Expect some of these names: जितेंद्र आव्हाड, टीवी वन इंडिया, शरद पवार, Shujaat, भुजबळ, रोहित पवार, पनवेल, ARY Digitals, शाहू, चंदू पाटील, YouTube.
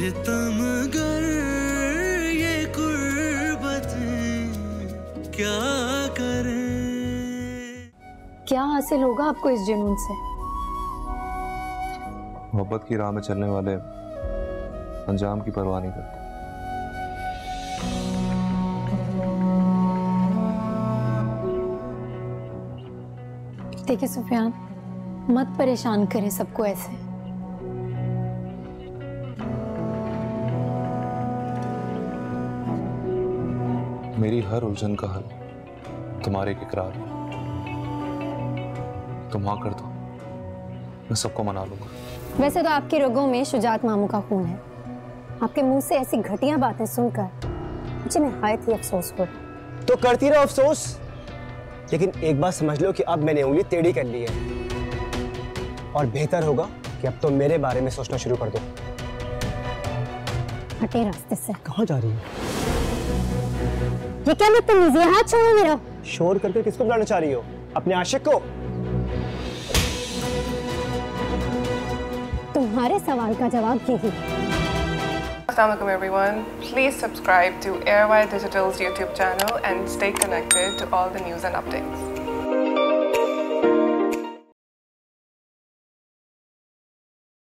सितमगर ये गुर्बत क्या करें। क्या हासिल होगा आपको इस जुनून से? मोहब्बत की राह में चलने वाले अंजाम की परवाह नहीं करते। देखिए सुफियान, मत परेशान करें सबको ऐसे। मेरी हर उलझन का हल तुम्हारे इकरार है। तुम हाँ कर दो, मैं सबको मना लूंगा। वैसे तो आपके रगों में शुजात मामू का खून है। आपके मुंह से ऐसी घटिया बातें सुनकर मुझे निहायत ही अफसोस हो। तो करती रहो अफसोस, लेकिन एक बार समझ लो कि अब मैंने उंगली टेढ़ी कर ली है और बेहतर होगा कि अब तो मेरे बारे में सोचना शुरू कर दो। हटे रास्ते से। कहाँ जा रही हो? ये क्या बदतमीजी है? हाथ छोड़ो मेरा। शोर करके किसको बुलाना चाह रही हो? अपने आशिक को? तुम्हारे सवाल का जवाब यही। Assalamualaikum everyone. Please subscribe to ARY Digitals YouTube channel and stay connected to all the news and updates.